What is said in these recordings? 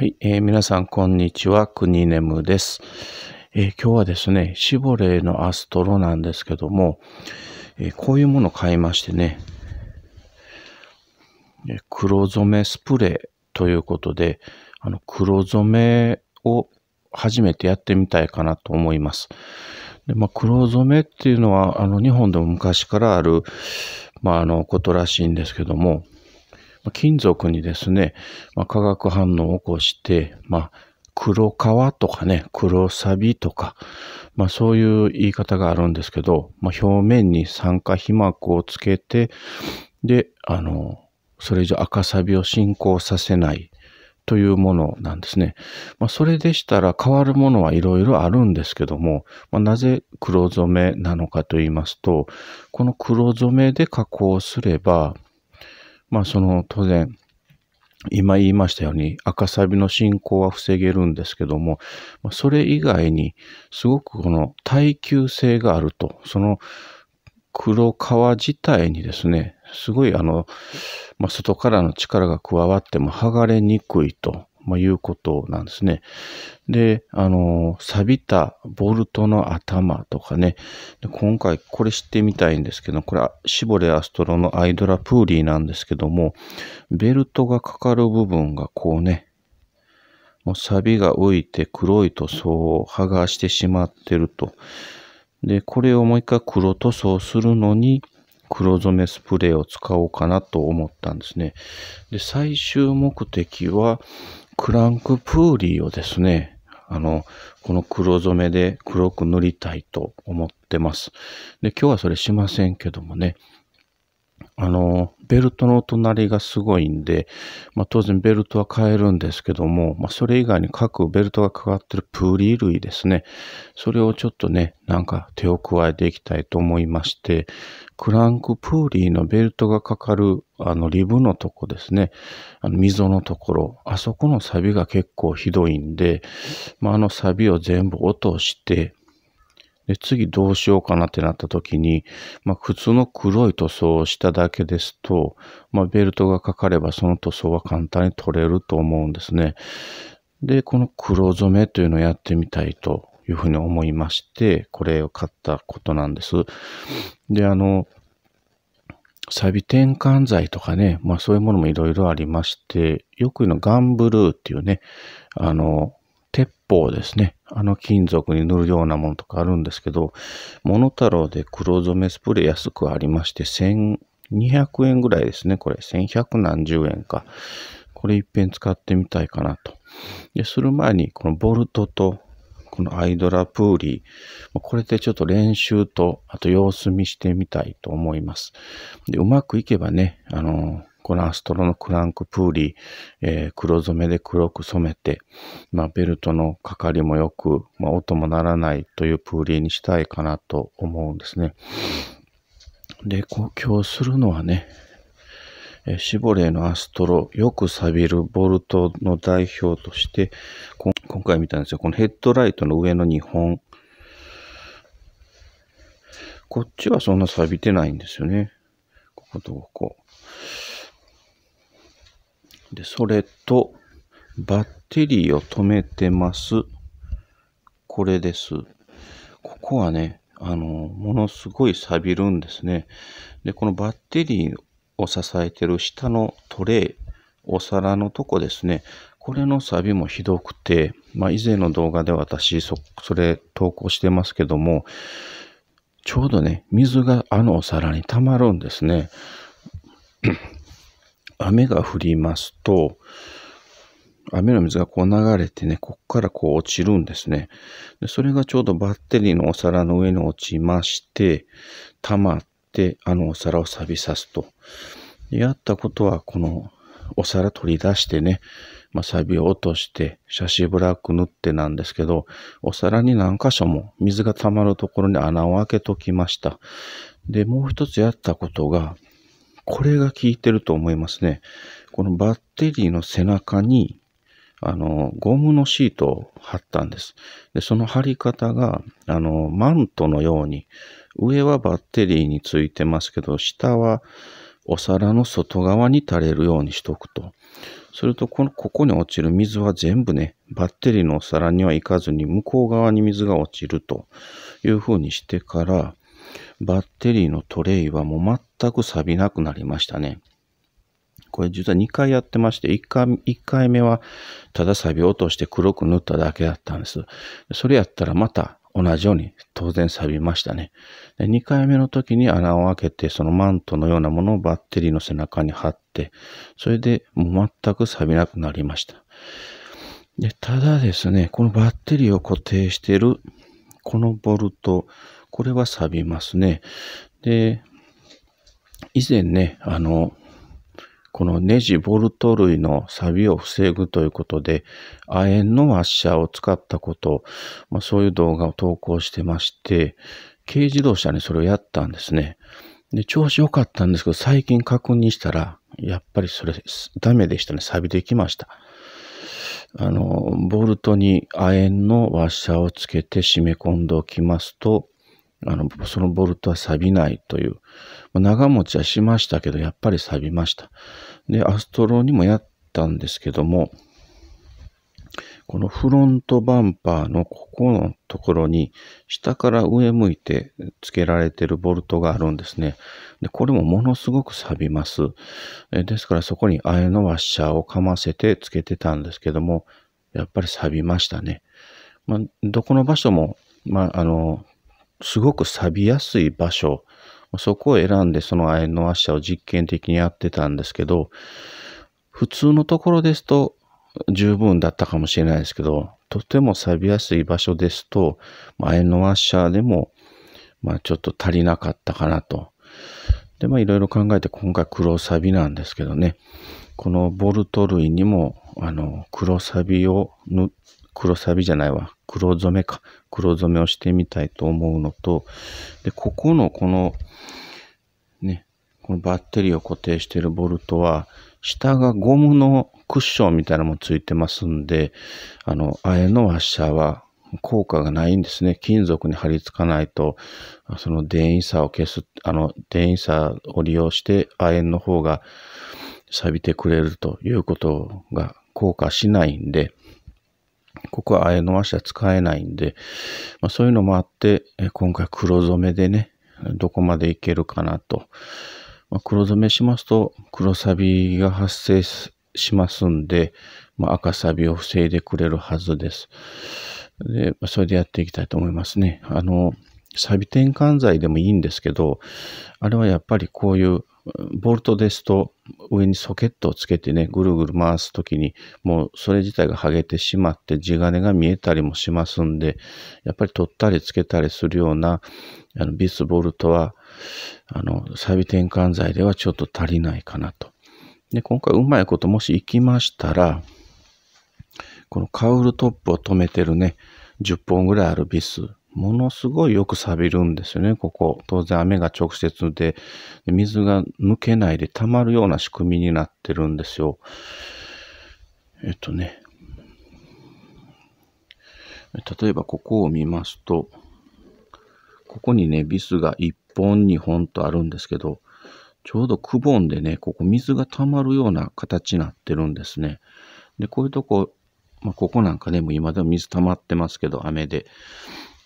はい、皆さん、こんにちは。くにねむです。今日はですね、シボレーのアストロなんですけども、こういうものを買いましてね、黒染めスプレーということで、黒染めを初めてやってみたいかなと思います。で黒染めっていうのは、日本でも昔からある、ことらしいんですけども、金属にですね、化学反応を起こして、黒革とかね、黒錆とか、そういう言い方があるんですけど、表面に酸化皮膜をつけて、で、それ以上赤錆を進行させないというものなんですね。それでしたら変わるものはいろいろあるんですけども、なぜ黒染めなのかと言いますと、この黒染めで加工すれば、当然、今言いましたように赤サビの進行は防げるんですけども、それ以外にすごくこの耐久性があると、その黒革自体にですね、すごい外からの力が加わっても剥がれにくいということなんですね。で、錆びたボルトの頭とかね、今回これ知ってみたいんですけど、これはシボレーアストロのアイドラプーリーなんですけども、ベルトがかかる部分がこうね、錆びが浮いて黒い塗装を剥がしてしまってると。で、これをもう一回黒塗装するのに、黒染めスプレーを使おうかなと思ったんですね。で、最終目的は、クランクプーリーをですね、この黒染めで黒く塗りたいと思ってます。で、今日はそれしませんけどもね、ベルトの隣がすごいんで、当然ベルトは変えるんですけども、それ以外に各ベルトがかかってるプーリー類ですね。それをちょっとね、手を加えていきたいと思いまして、クランクプーリーのベルトがかかる、リブのとこですね。溝のところ、あそこの錆が結構ひどいんで、錆を全部落として、で次どうしようかなってなった時に、普通の黒い塗装をしただけですと、ベルトがかかればその塗装は簡単に取れると思うんですね。で、この黒染めというのをやってみたいというふうに思いまして、これを買ったことなんです。で、錆転換剤とかね、そういうものもいろいろありまして、よく言うのガンブルーっていうね、鉄砲ですね。金属に塗るようなものとかあるんですけど、モノタロウで黒染めスプレー安くありまして、1200円ぐらいですね。これ、1100何十円か。これ一遍使ってみたいかなと。でする前に、このボルトと、このアイドラプーリー、これでちょっと練習と、あと様子見してみたいと思います。で、うまくいけばね、このアストロのクランクプーリー、黒染めで黒く染めて、ベルトのかかりもよく、音も鳴らないというプーリーにしたいかなと思うんですね。で、今日するのはね、シボレーのアストロ、よく錆びるボルトの代表として、今回見たんですよ。このヘッドライトの上の2本。こっちはそんな錆びてないんですよね。こことここ。で、それと、バッテリーを止めてます。これです。ここはね、ものすごい錆びるんですね。で、このバッテリーを支えてる下のトレイ、お皿のとこですね。これの錆もひどくて、以前の動画で私、それ投稿してますけども、ちょうどね、水がお皿に溜まるんですね。雨が降りますと、雨の水がこう流れてね、ここからこう落ちるんですね。で、それがちょうどバッテリーのお皿の上に落ちまして、溜まって、お皿を錆びさすと。やったことは、このお皿取り出してね、錆を落として、写真ブラック塗ってなんですけど、お皿に何箇所も水が溜まるところに穴を開けときました。で、もう一つやったことが、これが効いてると思いますね。このバッテリーの背中に、ゴムのシートを貼ったんです。で、その貼り方が、マントのように、上はバッテリーについてますけど、下はお皿の外側に垂れるようにしとくと。すると、ここに落ちる水は全部ね、バッテリーのお皿には行かずに、向こう側に水が落ちるという風にしてから、バッテリーのトレイはもう全く錆びなくなりましたね。これ実は2回やってまして、1回目はただ錆び落として黒く塗っただけだったんです。それやったらまた同じように当然錆びましたね。で、2回目の時に穴を開けて、そのマントのようなものをバッテリーの背中に貼って、それでもう全く錆びなくなりました。で、ただですね、このバッテリーを固定しているこのボルト、これは錆びますね。で、以前ね、このネジボルト類の錆を防ぐということで、亜鉛のワッシャーを使ったこと、そういう動画を投稿してまして、軽自動車にそれをやったんですね。で、調子良かったんですけど、最近確認したら、やっぱりそれダメでしたね。錆びてきました。ボルトに亜鉛のワッシャーをつけて締め込んでおきますと、そのボルトは錆びないという。長持ちはしましたけど、やっぱり錆びました。で、アストロにもやったんですけども、このフロントバンパーのここのところに、下から上向いて付けられてるボルトがあるんですね。で、これもものすごく錆びます。ですからそこに亜鉛のワッシャーをかませて付けてたんですけども、やっぱり錆びましたね。どこの場所も、すごく錆びやすい場所、そこを選んでその亜鉛のワッシャーを実験的にやってたんですけど、普通のところですと十分だったかもしれないですけど、とても錆びやすい場所ですと、亜鉛のワッシャーでも、ちょっと足りなかったかなと。で、いろいろ考えて今回黒錆なんですけどね、このボルト類にも、黒染めをしてみたいと思うのと、で、ここのこのバッテリーを固定しているボルトは、下がゴムのクッションみたいなのもついてますんで、亜鉛のワッシャーは効果がないんですね。金属に張り付かないと、その電位差を利用して亜鉛の方が錆びてくれるということが効果しないんで、ここは亜鉛のワッシャー使えないんで、そういうのもあって、今回黒染めでね、どこまでいけるかなと。黒染めしますと、黒錆びが発生しますんで、赤錆を防いでくれるはずです。で、それでやっていきたいと思いますね。錆転換剤でもいいんですけど、あれはやっぱりこういう、ボルトですと上にソケットをつけてね、ぐるぐる回すときにもうそれ自体が剥げてしまって地金が見えたりもしますんで、やっぱり取ったりつけたりするようなビスボルトは錆転換剤ではちょっと足りないかなと。で、今回うまいこともしいきましたら、このカウルトップを留めてるね、10本ぐらいあるビス。ものすごいよく錆びるんですよね、ここ。当然雨が直接で、水が抜けないで溜まるような仕組みになってるんですよ。例えばここを見ますと、ここにね、ビスが1本、2本とあるんですけど、ちょうどくぼんでね、ここ水が溜まるような形になってるんですね。で、こういうとこ、ここなんかでも今でも水溜まってますけど、雨で。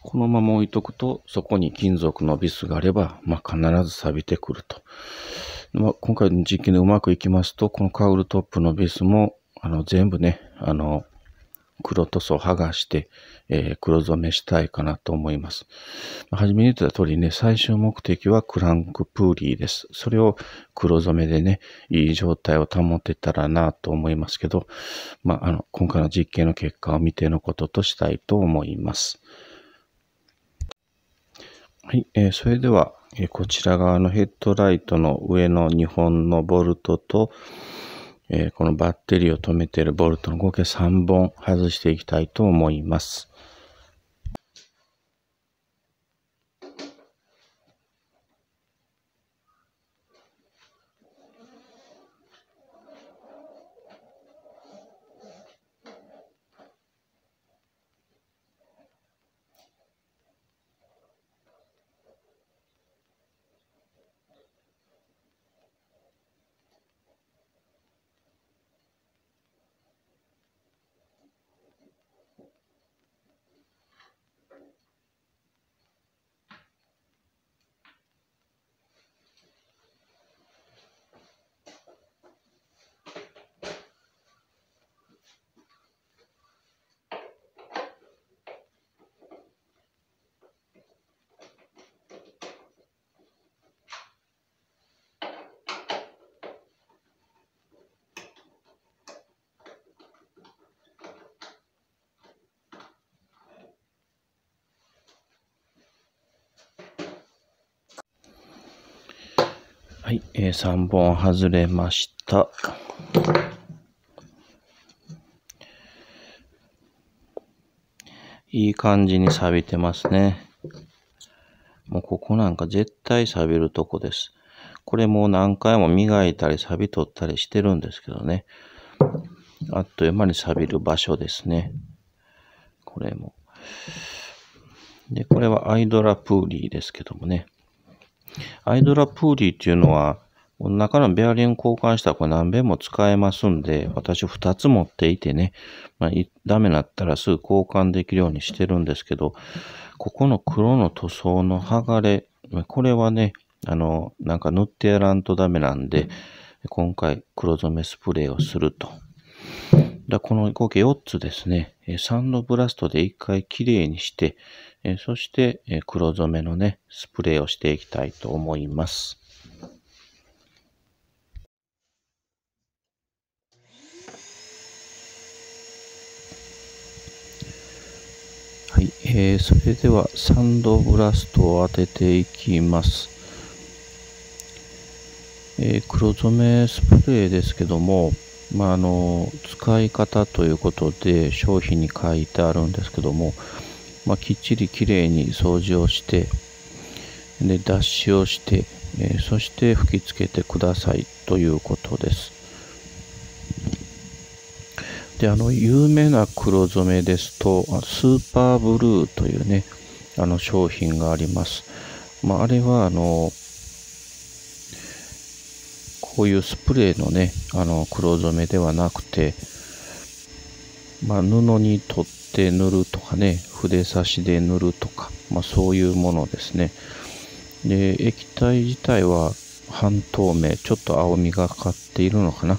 このまま置いとくと、そこに金属のビスがあれば、必ず錆びてくると。今回の実験でうまくいきますと、このカウルトップのビスも、全部ね、黒塗装を剥がして、黒染めしたいかなと思います。初めに言ってた通りね、最終目的はクランクプーリーです。それを黒染めでね、いい状態を保てたらなと思いますけど、今回の実験の結果を見てのこととしたいと思います。はい、それでは、こちら側のヘッドライトの上の2本のボルトと、このバッテリーを留めているボルトの合計3本外していきたいと思います。はい、3本外れました。いい感じに錆びてますね。もうここなんか絶対錆びるとこです。これもう何回も磨いたり錆び取ったりしてるんですけどね。あっという間に錆びる場所ですね。これも。で、これはアイドラプーリーですけどもね。アイドラプーリーっていうのは、中のベアリング交換したらこれ何べんも使えますんで、私2つ持っていてね、まあ、ダメだったらすぐ交換できるようにしてるんですけど、ここの黒の塗装の剥がれ、これはね、なんか塗ってやらんとダメなんで、今回黒染めスプレーをすると。だこの合計4つですね、サンドブラストで1回きれいにして、そして黒染めのね、スプレーをしていきたいと思います。はい、それではサンドブラストを当てていきます。黒染めスプレーですけども、まあ、使い方ということで商品に書いてあるんですけども、まあ、きっちりきれいに掃除をして、で、脱脂をして、そして吹きつけてくださいということです。で、有名な黒染めですと、スーパーブルーというね、商品があります。まあ、あれは、こういうスプレーのね、黒染めではなくて、まあ、布に取って塗るとかね、筆差しで塗るとか、まあ、そういうものですね。で、液体自体は半透明、ちょっと青みがかっているのかな。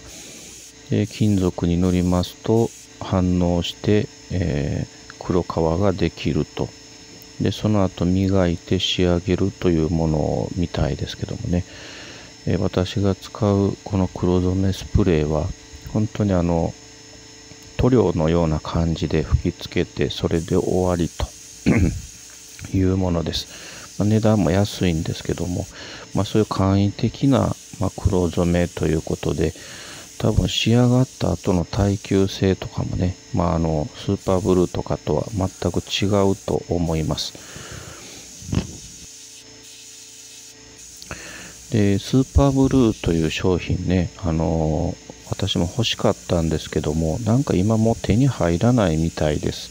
で、金属に塗りますと反応して、黒皮ができると。で、その後磨いて仕上げるというものみたいですけどもね。私が使うこの黒染めスプレーは本当に塗料のような感じで吹きつけてそれで終わりというものです。まあ、値段も安いんですけども、まあ、そういう簡易的な黒染めということで多分仕上がった後の耐久性とかもね、まあ、スーパーブルーとかとは全く違うと思います。で、スーパーブルーという商品ね、私も欲しかったんですけども、なんか今も手に入らないみたいです。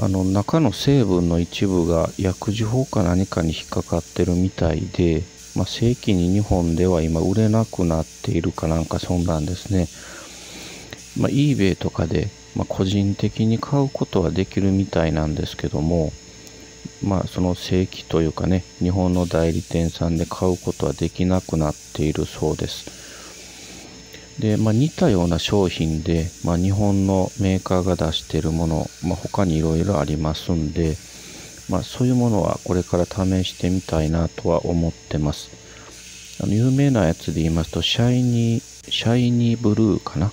中の成分の一部が薬事法か何かに引っかかってるみたいで、まあ、正規に日本では今売れなくなっているかなんかそんなんですね。まあ、eBay とかで、まあ、個人的に買うことはできるみたいなんですけども、まあ、その正規というかね、日本の代理店さんで買うことはできなくなっているそうです。で、まあ、似たような商品で、まあ、日本のメーカーが出しているもの、まあ、他にいろいろありますんで、まあ、そういうものはこれから試してみたいなとは思ってます。有名なやつで言いますと、シャイニーブルーかな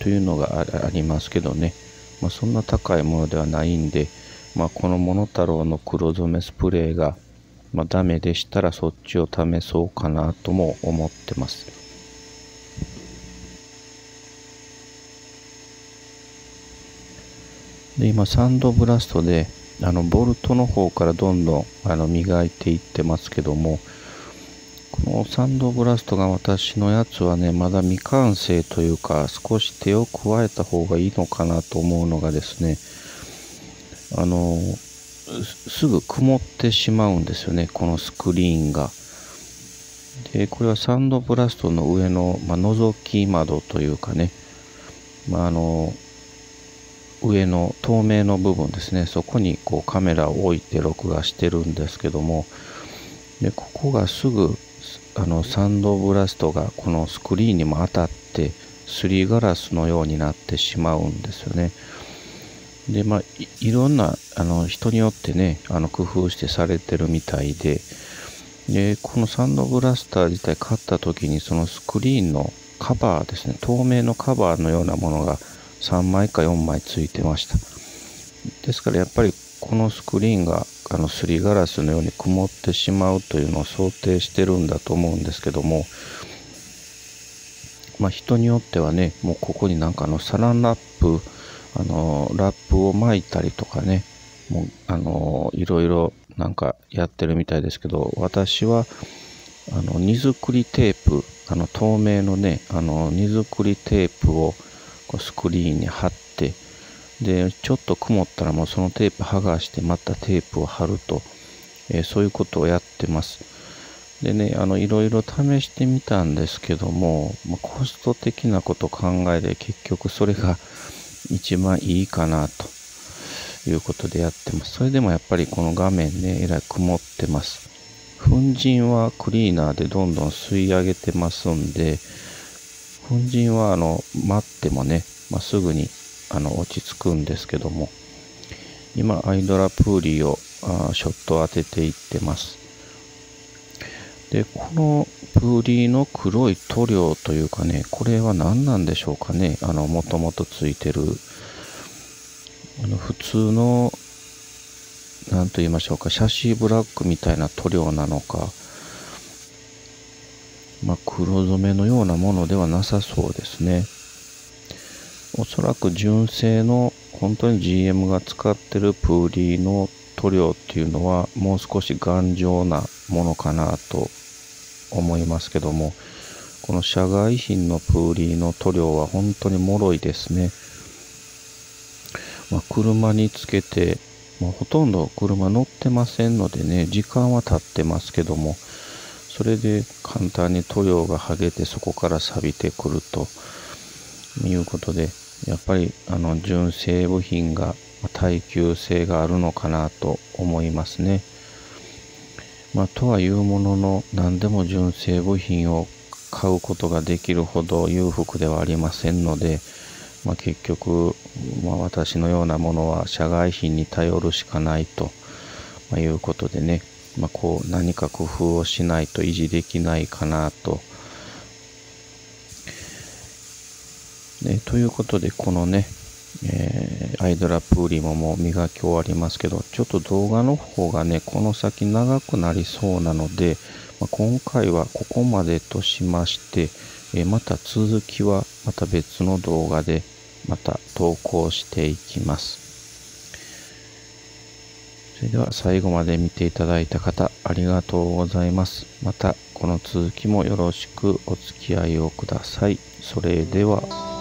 というのがありますけどね、まあ、そんな高いものではないんで、まあ、このモノタロウの黒染めスプレーが、まあ、ダメでしたらそっちを試そうかなとも思ってます。で、今サンドブラストでボルトの方からどんどん磨いていってますけども、このサンドブラストが私のやつはね、まだ未完成というか少し手を加えた方がいいのかなと思うのがですね、すぐ曇ってしまうんですよね、このスクリーンが。で、これはサンドブラストの上の、まあ、覗き窓というかね、まあ、上の透明の部分ですね、そこにこうカメラを置いて録画してるんですけども、で、ここがすぐサンドブラストがこのスクリーンにも当たってすりガラスのようになってしまうんですよね。で、まあ、いろんな人によってね、工夫してされてるみたいで、で、このサンドブラスター自体買った時にそのスクリーンのカバーですね、透明のカバーのようなものが3枚か4枚ついてました。ですからやっぱりこのスクリーンがすりガラスのように曇ってしまうというのを想定してるんだと思うんですけども、まあ、人によってはね、もうここになんかサランラップ、ラップを巻いたりとかね、もういろいろなんかやってるみたいですけど、私は荷造りテープ、透明のね荷造りテープをこうスクリーンに貼って、でちょっと曇ったらもうそのテープ剥がしてまたテープを貼ると、そういうことをやってます。でね、いろいろ試してみたんですけども、まあ、コスト的なことを考えて結局それが一番いいかなということでやってます。それでもやっぱりこの画面ね、えらい曇ってます。粉塵はクリーナーでどんどん吸い上げてますんで、粉塵は待ってもね、まあ、すぐに落ち着くんですけども、今アイドラプーリーをショット当てていってます。でこのプーリーの黒い塗料というかね、これは何なんでしょうかね。もともとついてる普通の何と言いましょうか、シャシーブラックみたいな塗料なのか、まあ、黒染めのようなものではなさそうですね。おそらく純正の本当に GM が使ってるプーリーの塗料っていうのはもう少し頑丈なものかなと思いますけども、この社外品のプーリーの塗料は本当に脆いですね。まあ、車につけて、まあ、ほとんど車乗ってませんのでね、時間は経ってますけども、それで簡単に塗料が剥げてそこから錆びてくるということで、やっぱり純正部品が耐久性があるのかなと思いますね。まあ、とはいうものの、何でも純正部品を買うことができるほど裕福ではありませんので、まあ、結局、まあ、私のようなものは社外品に頼るしかないということでね、まあ、こう何か工夫をしないと維持できないかなと。ということで、このね、アイドラプーリーももう磨き終わりますけど、ちょっと動画の方がね、この先長くなりそうなので、まあ、今回はここまでとしまして、また続きはまた別の動画でまた投稿していきます。それでは最後まで見ていただいた方、ありがとうございます。またこの続きもよろしくお付き合いをください。それでは。